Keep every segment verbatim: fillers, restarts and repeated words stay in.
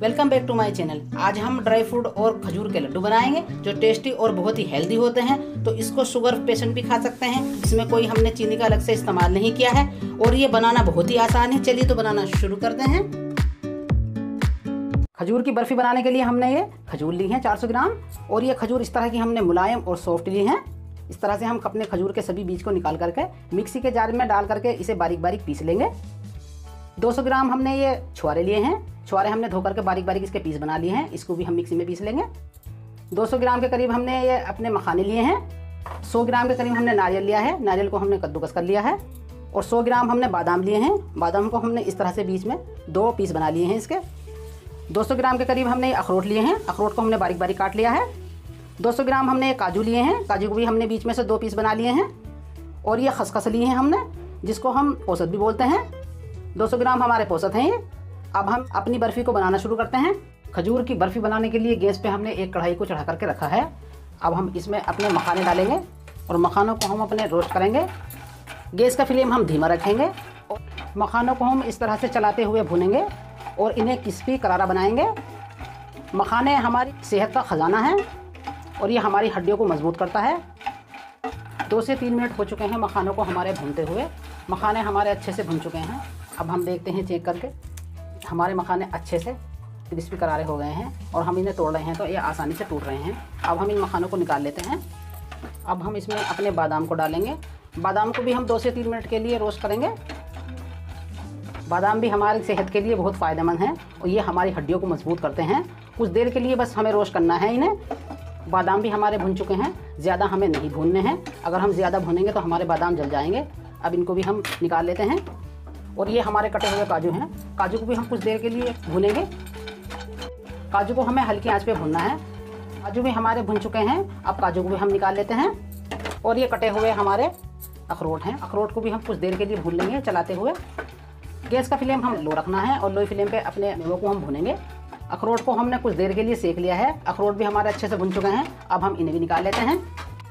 Welcome back to my channel. आज हम dry fruit और खजूर के लड्डू बनाएंगे जो टेस्टी और बहुत ही हेल्दी होते हैं। तो इसको शुगर पेशेंट भी खा सकते हैं, इसमें कोई हमने चीनी का अलग से इस्तेमाल नहीं किया है और ये बनाना बहुत ही आसान है। चलिए तो बनाना शुरू करते हैं। खजूर की बर्फ़ी बनाने के लिए हमने ये खजूर ली है चार सौ ग्राम और ये खजूर इस तरह की हमने मुलायम और सॉफ्ट ली हैं। इस तरह से हम अपने खजूर के सभी बीज को निकाल करके मिक्सी के जार में डाल करके इसे बारीक बारीक पीस लेंगे। दो सौ ग्राम हमने ये छुहारे लिए हैं, छुहारे हमने धो करके बारीक बारीक इसके पीस बना लिए हैं, इसको भी हम मिक्सी में पीस लेंगे। दो सौ ग्राम के करीब हमने ये अपने मखाने लिए हैं। सौ ग्राम के करीब हमने नारियल लिया है, नारियल को हमने कद्दूकस कर लिया है। और सौ ग्राम हमने बादाम लिए हैं, बादाम को हमने इस तरह से बीच में दो पीस बना लिए हैं इसके। दो सौ ग्राम के करीब हमने अखरोट लिए हैं, अखरोट को हमने बारीक बारीक काट लिया है। दो सौ ग्राम हमने काजू लिए हैं, काजू को भी हमने बीच में से दो पीस बना लिए हैं। और ये खसखस लिए हैं हमने, जिसको हम औसत भी बोलते हैं। दो सौ ग्राम हमारे औसत हैं ये। अब हम अपनी बर्फ़ी को बनाना शुरू करते हैं। खजूर की बर्फ़ी बनाने के लिए गैस पे हमने एक कढ़ाई को चढ़ा करके रखा है। अब हम इसमें अपने मखाने डालेंगे और मखानों को हम अपने रोस्ट करेंगे। गैस का फ्लेम हम धीमा रखेंगे और मखानों को हम इस तरह से चलाते हुए भूनेंगे और इन्हें क्रिस्पी करारा बनाएंगे। मखाने हमारी सेहत का ख़जाना है और ये हमारी हड्डियों को मजबूत करता है। दो से तीन मिनट हो चुके हैं मखानों को हमारे भूनते हुए। मखाने हमारे अच्छे से भुन चुके हैं। अब हम देखते हैं चेक करके, हमारे मखाने अच्छे से क्रिस्पी करारे हो गए हैं और हम इन्हें तोड़ रहे हैं तो ये आसानी से टूट रहे हैं। अब हम इन मखानों को निकाल लेते हैं। अब हम इसमें अपने बादाम को डालेंगे। बादाम को भी हम दो से तीन मिनट के लिए रोस्ट करेंगे। बादाम भी हमारी सेहत के लिए बहुत फ़ायदेमंद हैं और ये हमारी हड्डियों को मजबूत करते हैं। कुछ देर के लिए बस हमें रोस्ट करना है इन्हें। बादाम भी हमारे भुन चुके हैं, ज़्यादा हमें नहीं भूनने हैं। अगर हम ज़्यादा भूनेंगे तो हमारे बादाम जल जाएंगे। अब इनको भी हम निकाल लेते हैं। और ये हमारे कटे हुए काजू हैं, काजू को भी हम कुछ देर के लिए भूनेंगे। काजू को हमें हल्की आंच पे भूनना है। काजू भी हमारे भुन चुके हैं, अब काजू को भी हम निकाल लेते हैं। और ये कटे हुए हमारे अखरोट हैं, अखरोट को भी हम कुछ देर के लिए भून लेंगे चलाते हुए। गैस का फ्लेम हम लो रखना है और लो फ्लेम पे अपने मेवों को हम भूनेंगे। अखरोट को हमने कुछ देर के लिए सेक लिया है, अखरोट भी हमारे अच्छे से भुन चुके हैं। अब हम इन्हें भी निकाल लेते हैं।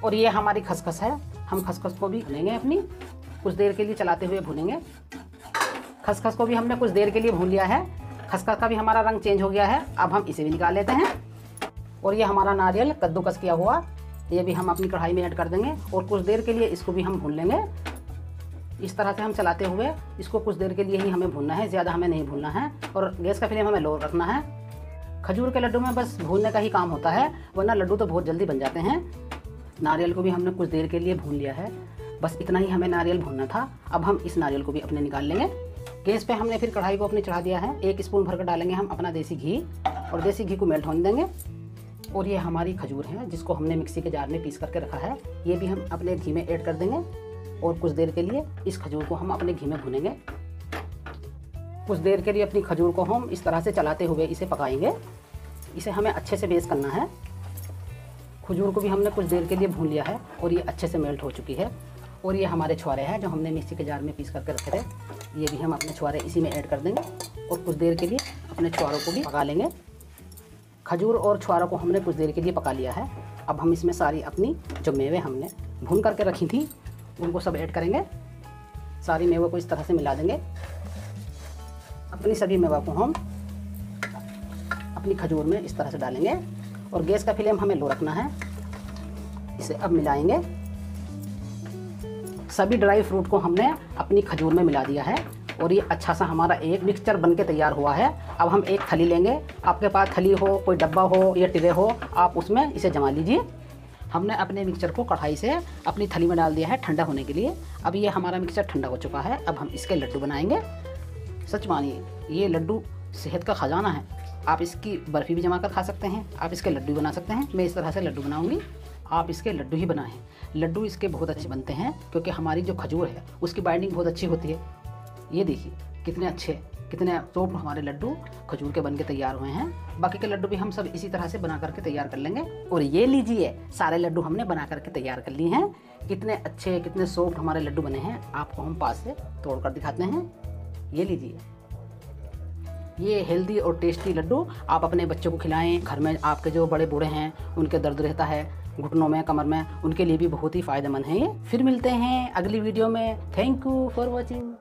और ये हमारी खसखस है, हम खसखस को भी भूनेंगे अपनी, कुछ देर के लिए चलाते हुए भूनेंगे। खसखस को भी हमने कुछ देर के लिए भून लिया है, खसखस का भी हमारा रंग चेंज हो गया है। अब हम इसे भी निकाल लेते हैं। और ये हमारा नारियल कद्दूकस किया हुआ, ये भी हम अपनी कढ़ाई में ऐड कर देंगे और कुछ देर के लिए इसको भी हम भून लेंगे। इस तरह से हम चलाते हुए इसको कुछ देर के लिए ही हमें भूनना है, ज़्यादा हमें नहीं भूनना है। और गैस का फ्लेम हमें लो रखना है। खजूर के लड्डू में बस भूनने का ही काम होता है, वरना लड्डू तो बहुत जल्दी बन जाते हैं। नारियल को भी हमने कुछ देर के लिए भून लिया है, बस इतना ही हमें नारियल भूनना था। अब हम इस नारियल को भी अपने निकाल लेंगे। गैस पे हमने फिर कढ़ाई को अपने चढ़ा दिया है। एक स्पून भरकर डालेंगे हम अपना देसी घी और देसी घी को मेल्ट होने देंगे। और ये हमारी खजूर है जिसको हमने मिक्सी के जार में पीस करके रखा है, ये भी हम अपने घी में ऐड कर देंगे। और कुछ देर के लिए इस खजूर को हम अपने घी में भुनेंगे। कुछ देर के लिए अपनी खजूर को हम इस तरह से चलाते हुए इसे पकाएंगे। इसे हमें अच्छे से बेस करना है। खजूर को भी हमने कुछ देर के लिए भून लिया है और ये अच्छे से मेल्ट हो चुकी है। और ये हमारे छुहारे हैं जो हमने मिक्सी के जार में पीस करके रखे थे, ये भी हम अपने छुहारे इसी में ऐड कर देंगे। और कुछ देर के लिए अपने छुहारों को भी पका लेंगे। खजूर और छुहारों को हमने कुछ देर के लिए पका लिया है। अब हम इसमें सारी अपनी जो मेवे हमने भून करके रखी थी उनको सब ऐड करेंगे। सारी मेवों को इस तरह से मिला देंगे। अपनी सभी मेवा को हम अपनी खजूर में इस तरह से डालेंगे। और गैस का फ्लेम हमें लो रखना है। इसे अब मिलाएंगे। सभी ड्राई फ्रूट को हमने अपनी खजूर में मिला दिया है और ये अच्छा सा हमारा एक मिक्सचर बनके तैयार हुआ है। अब हम एक थली लेंगे, आपके पास थली हो, कोई डब्बा हो या ट्रे हो, आप उसमें इसे जमा लीजिए। हमने अपने मिक्सचर को कढ़ाई से अपनी थली में डाल दिया है ठंडा होने के लिए। अब ये हमारा मिक्सचर ठंडा हो चुका है। अब हम इसके लड्डू बनाएंगे। सच मानिए ये लड्डू सेहत का ख़जाना है। आप इसकी बर्फ़ी भी जमा कर खा सकते हैं, आप इसके लड्डू बना सकते हैं। मैं इस तरह से लड्डू बनाऊँगी, आप इसके लड्डू ही बनाएं। लड्डू इसके बहुत अच्छे बनते हैं क्योंकि हमारी जो खजूर है उसकी बाइंडिंग बहुत अच्छी होती है। ये देखिए कितने अच्छे कितने सॉफ्ट हमारे लड्डू खजूर के बनके तैयार हुए हैं। बाकी के लड्डू भी हम सब इसी तरह से बना करके तैयार कर लेंगे। और ये लीजिए सारे लड्डू हमने बना करके तैयार कर लिए हैं। कितने अच्छे कितने सॉफ्ट हमारे लड्डू बने हैं, आपको हम पास से तोड़ कर दिखाते हैं। ये लीजिए, ये हेल्दी और टेस्टी लड्डू आप अपने बच्चों को खिलाएं। घर में आपके जो बड़े बूढ़े हैं उनके दर्द रहता है घुटनों में कमर में, उनके लिए भी बहुत ही फ़ायदेमंद है ये। फिर मिलते हैं अगली वीडियो में। Thank you for watching.